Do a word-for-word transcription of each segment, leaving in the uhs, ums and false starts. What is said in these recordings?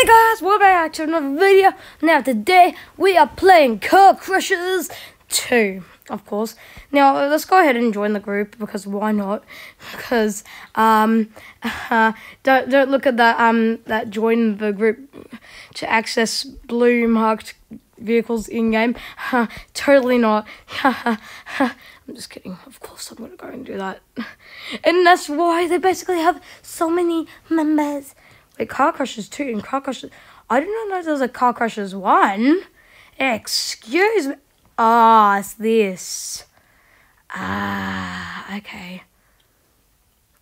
Hey guys, we're back to another video. Now today we are playing Car Crushers two, of course. Now let's go ahead and join the group because why not? Because um, uh, don't don't look at that um that join the group to access blue marked vehicles in game. Uh, totally not. I'm just kidding. Of course I'm gonna go and do that, and that's why they basically have so many members. Wait, Car Crushers two and Car Crushers... I did not know there was a Car Crushers one. Excuse me. Ah, oh, it's this. Ah, okay.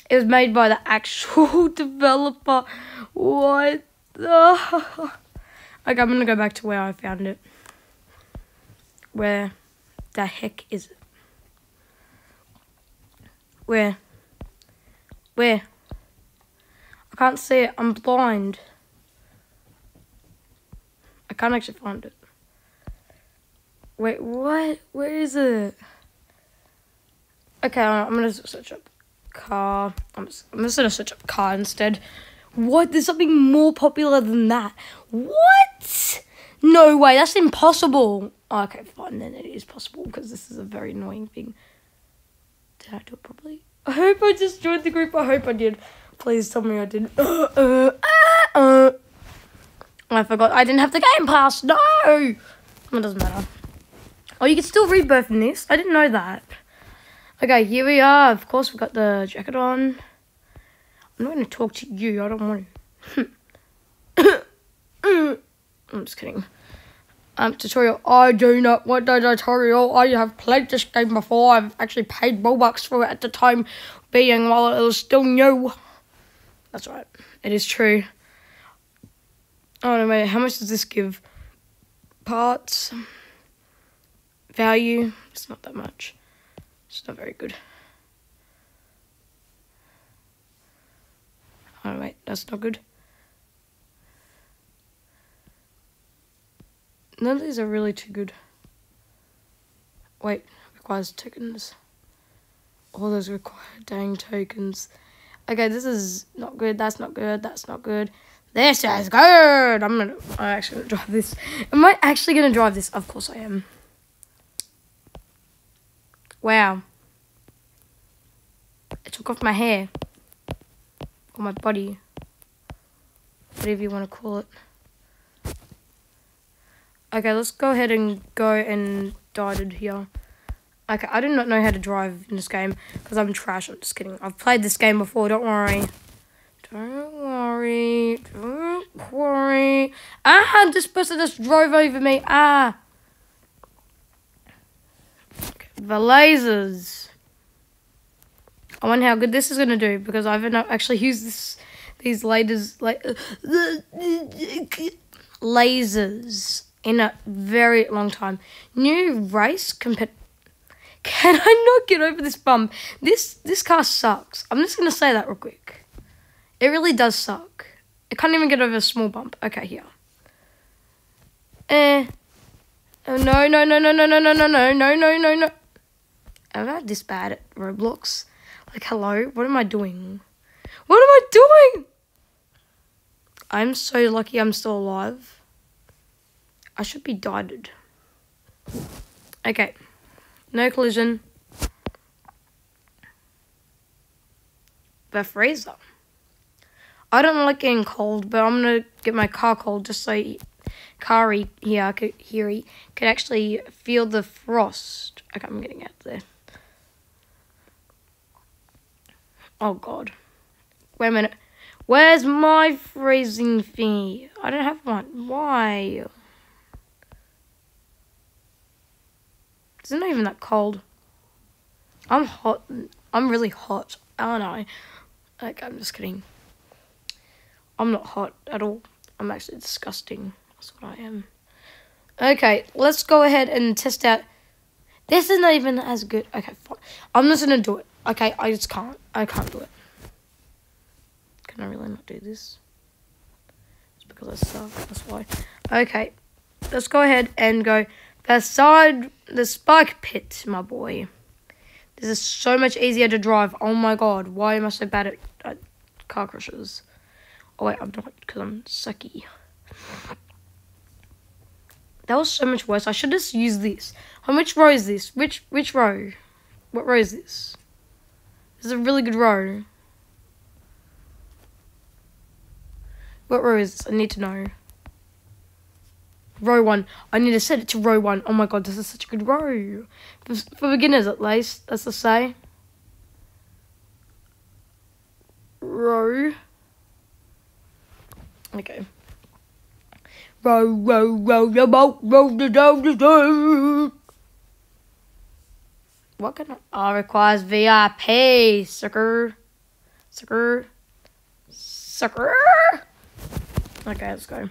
It was made by the actual developer. What the... Okay, I'm going to go back to where I found it. Where the heck is it? Where? Where? I can't see it. I'm blind. I can't actually find it. Wait, what? Where is it? Okay, I'm gonna search up car. I'm just, I'm just gonna search up car instead. What? There's something more popular than that. What? No way. That's impossible. Oh, okay, fine. Then it is possible because this is a very annoying thing. Did I do it properly? I hope I just joined the group. I hope I did. Please tell me I didn't. Uh, uh, uh, uh. I forgot. I didn't have the game pass. No. It doesn't matter. Oh, you can still rebirth in this. I didn't know that. Okay, here we are. Of course, we've got the jacket on. I'm not going to talk to you. I don't want to. I'm just kidding. Um, tutorial. I do not want the tutorial. I have played this game before. I've actually paid Robux for it at the time being while it was still new. That's right. It is true. Oh, no, wait. How much does this give? Parts. Value. It's not that much. It's not very good. Oh, wait. That's not good. None of these are really too good. Wait. Requires tokens. All those require dang tokens. Okay, this is not good, that's not good, that's not good. This is good! I'm gonna, I'm actually gonna drive this. Am I actually gonna drive this? Of course I am. Wow. It took off my hair. Or my body. Whatever you wanna call it. Okay, let's go ahead and go and dive in here. Okay, I do not know how to drive in this game because I'm trash. I'm just kidding. I've played this game before. Don't worry. Don't worry. Don't worry. Ah, this person just drove over me. Ah. Okay, the lasers. I wonder how good this is going to do because I've not actually used this. These lasers, like lasers, in a very long time. New race competitive. Can I not get over this bump? This this car sucks. I'm just going to say that real quick. It really does suck. I can't even get over a small bump. Okay, here. Eh. Oh, no, no, no, no, no, no, no, no, no, no, no, no, no. Am I this bad at Roblox? Like, hello? What am I doing? What am I doing? I'm so lucky I'm still alive. I should be dieted. Okay. No collision. The freezer. I don't like getting cold, but I'm gonna get my car cold just so Kari here could here he could actually feel the frost. Okay, I'm getting out there. Oh god. Wait a minute. Where's my freezing thingy? I don't have one. Why? It's not even that cold. I'm hot. I'm really hot, aren't I? Like, I'm just kidding. I'm not hot at all. I'm actually disgusting. That's what I am. Okay, let's go ahead and test out. This is not even as good. Okay, fine. I'm just gonna do it. Okay, I just can't. I can't do it. Can I really not do this? It's because I suck. That's why. Okay, let's go ahead and go. The side, the spike pit, my boy. This is so much easier to drive. Oh my god, why am I so bad at, at car crushes? Oh wait, I'm not, because I'm sucky. That was so much worse. I should just use this. Um, which row is this? Which which row? What row is this? This is a really good row. What row is this? I need to know. Row one. I need to set it to row one. Oh my god, this is such a good row. For, for beginners at least, that's to say. Row. Okay. Row, row, row your boat, row the down the down. What can I? Oh, requires V I P, sucker. Sucker. Sucker. Okay, let's go.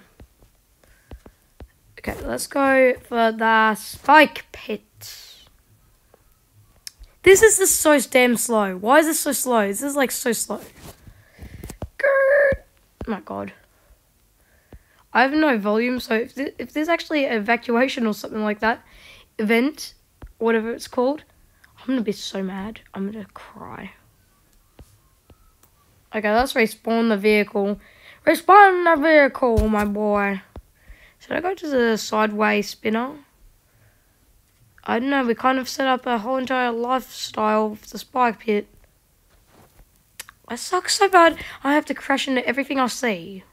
Okay, let's go for the spike pit. This is just so damn slow. Why is this so slow? This is like so slow. Good. Oh my god. I have no volume, so if, th if there's actually an evacuation or something like that, event, whatever it's called, I'm going to be so mad. I'm going to cry. Okay, let's respawn the vehicle. Respawn the vehicle, my boy. Should I go to the sideways spinner? I don't know. We kind of set up a whole entire lifestyle for the spike pit. I suck so bad. I have to crash into everything I see.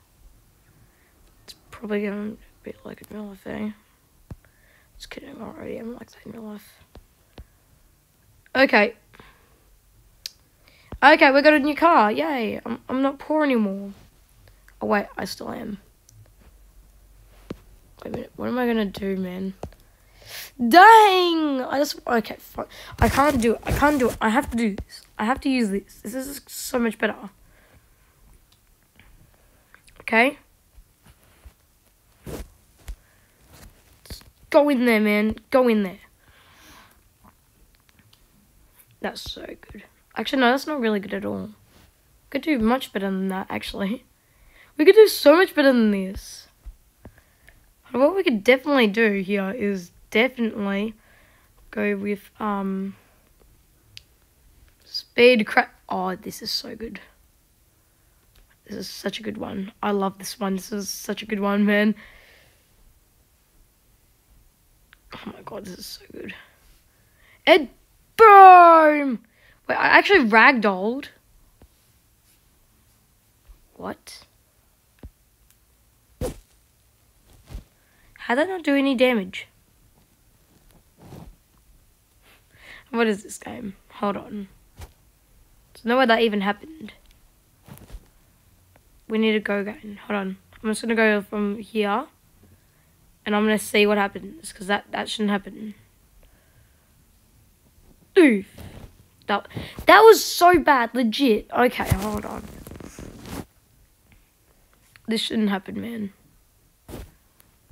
It's probably going to be like in real life, eh? Just kidding. I already am like that in real life. Okay. Okay, we got a new car. Yay. I'm, I'm not poor anymore. Oh, wait. I still am. Wait a minute. What am I going to do, man? Dang! I just... Okay, fine. I can't do it. I can't do it. I have to do this. I have to use this. This is so much better. Okay. Just go in there, man. Go in there. That's so good. Actually, no, that's not really good at all. We could do much better than that, actually. We could do so much better than this. What we could definitely do here is definitely go with um speed crap. Oh, this is so good. This is such a good one. I love this one. This is such a good one, man. Oh my god, this is so good. And boom! Wait, I actually ragdolled. What? How did I not do any damage? What is this game? Hold on. There's no way that even happened. We need to go again. Hold on. I'm just going to go from here. And I'm going to see what happens. Because that, that shouldn't happen. Oof. That, that was so bad. Legit. Okay, hold on. This shouldn't happen, man.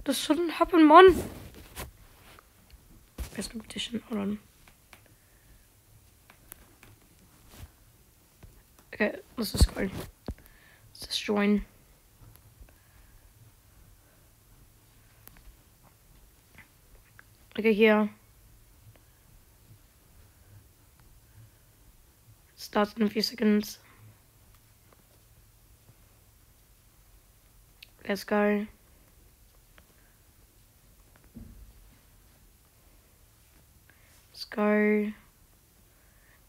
This shouldn't happen, man. Best competition. Hold on. Okay, let's just go. Let's just join. Okay, here. It starts in a few seconds. Let's go. Go.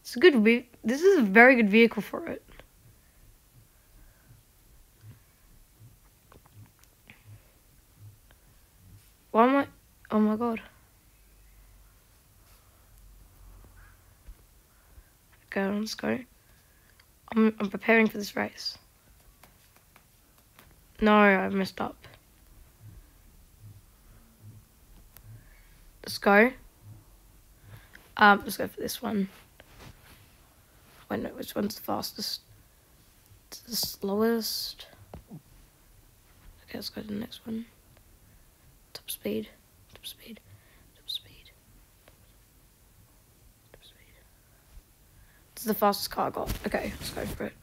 It's a good ve- this is a very good vehicle for it. Why am I? Oh my god. Okay, let's go. I'm I'm preparing for this race. No, I messed up. Let's go. Um, let's go for this one. I don't know which one's the fastest. It's the slowest. Okay, let's go to the next one. Top speed. Top speed. Top speed. Top speed. This is the fastest car I got. Okay, let's go for it.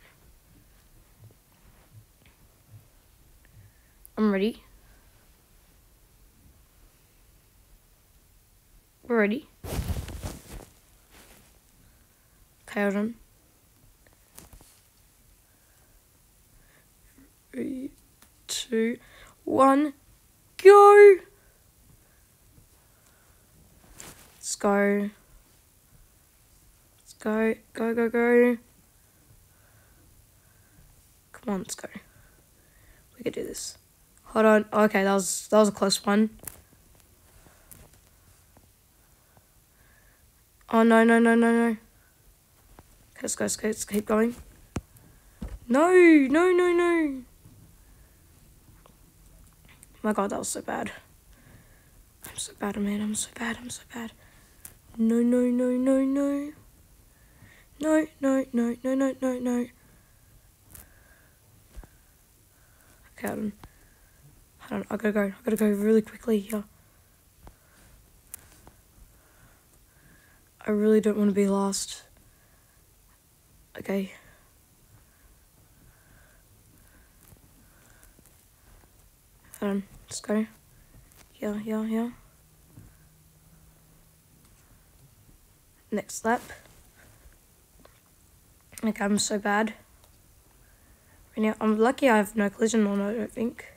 I'm ready. We're ready. Okay, hold on. Three, two, one, go! Let's go. Let's go, go, go, go. Come on, let's go. We can do this. Hold on. Okay, that was that was a close one. Oh no no no no no. Okay, let's go, let's go, let's keep going. No, no, no, no. My god, that was so bad. I'm so bad, man, I'm so bad, I'm so bad. No no no no no. No, no, no, no, no, no, no. Okay, hold on. Hold on, I gotta go, I gotta go really quickly here. I really don't want to be last. Okay. Hold on, let's go. Yeah, yeah, yeah. Next lap. Okay, I'm so bad. Right now, I'm lucky I have no collision on, I don't think.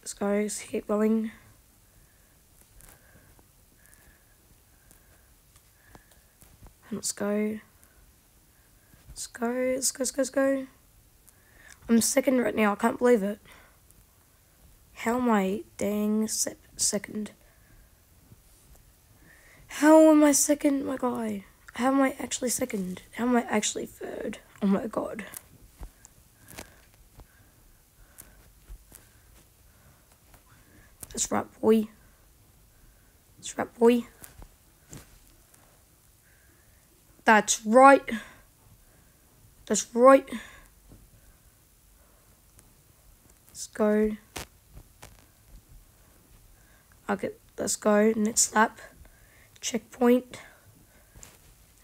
Let's go, let's keep going. And let's go. Let's go, let's go, let's go, let's go. I'm second right now, I can't believe it. How am I dang se second? How am I second, my guy? How am I actually second? How am I actually third? Oh my god. That's right, boy. That's right, boy. That's right. That's right. Let's go. Okay, let's go. Next lap. Checkpoint.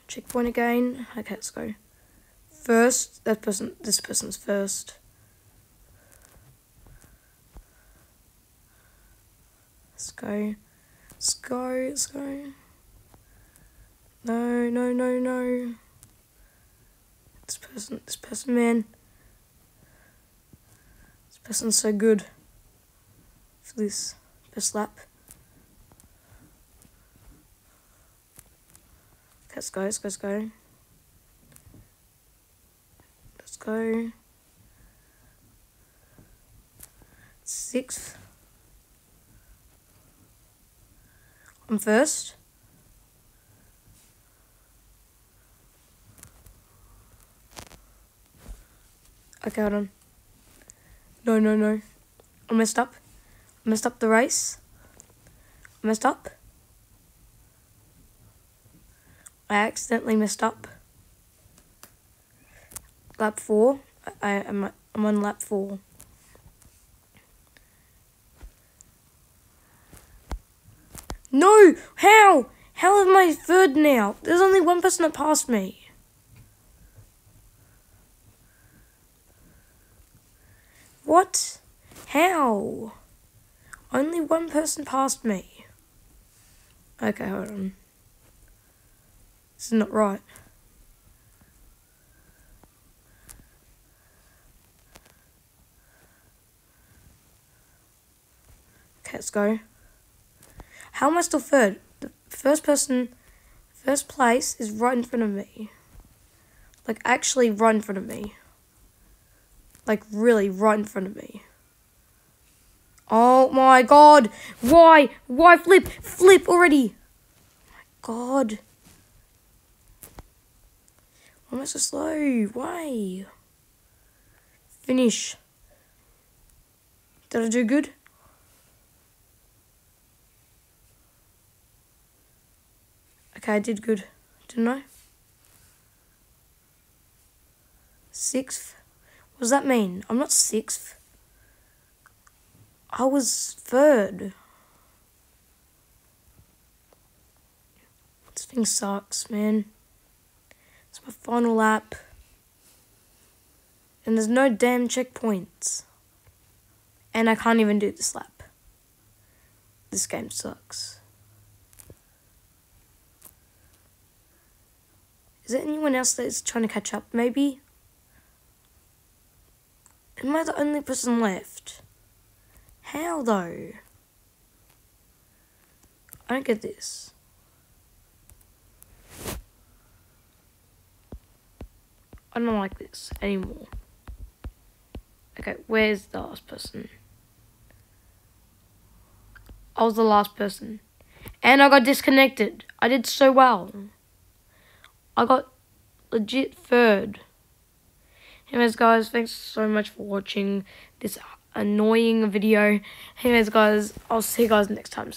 Checkpoint again. Okay, let's go. First. That person. This person's first. Let's go. Let's go. Let's go. No, no, no, no. This person, this person, man. This person's so good for this best lap. Okay, let's go, let's go, let's go. Let's go. Sixth. I'm first. Okay, hold on. No, no, no. I messed up. I messed up the race. I messed up. I accidentally messed up. Lap four. I am. I'm on lap four. No! How? How am I third now? There's only one person that passed me. What? How? Only one person passed me. Okay, hold on. This is not right. Okay, let's go. How am I still third? The first person, first place is right in front of me. Like, actually right in front of me. Like, really, right in front of me. Oh, my god. Why? Why flip? Flip already. Oh my god. Why am I so slow? Why? Finish. Did I do good? Okay, I did good, didn't I? Sixth. What does that mean? I'm not sixth. I was third. This thing sucks, man. It's my final lap. And there's no damn checkpoints. And I can't even do this lap. This game sucks. Is there anyone else that is trying to catch up, maybe? Am I the only person left? How though? I don't get this. I don't like this anymore. Okay, where's the last person? I was the last person. And I got disconnected. I did so well. I got legit third. Anyways, guys, thanks so much for watching this annoying video. Anyways, guys, I'll see you guys next time.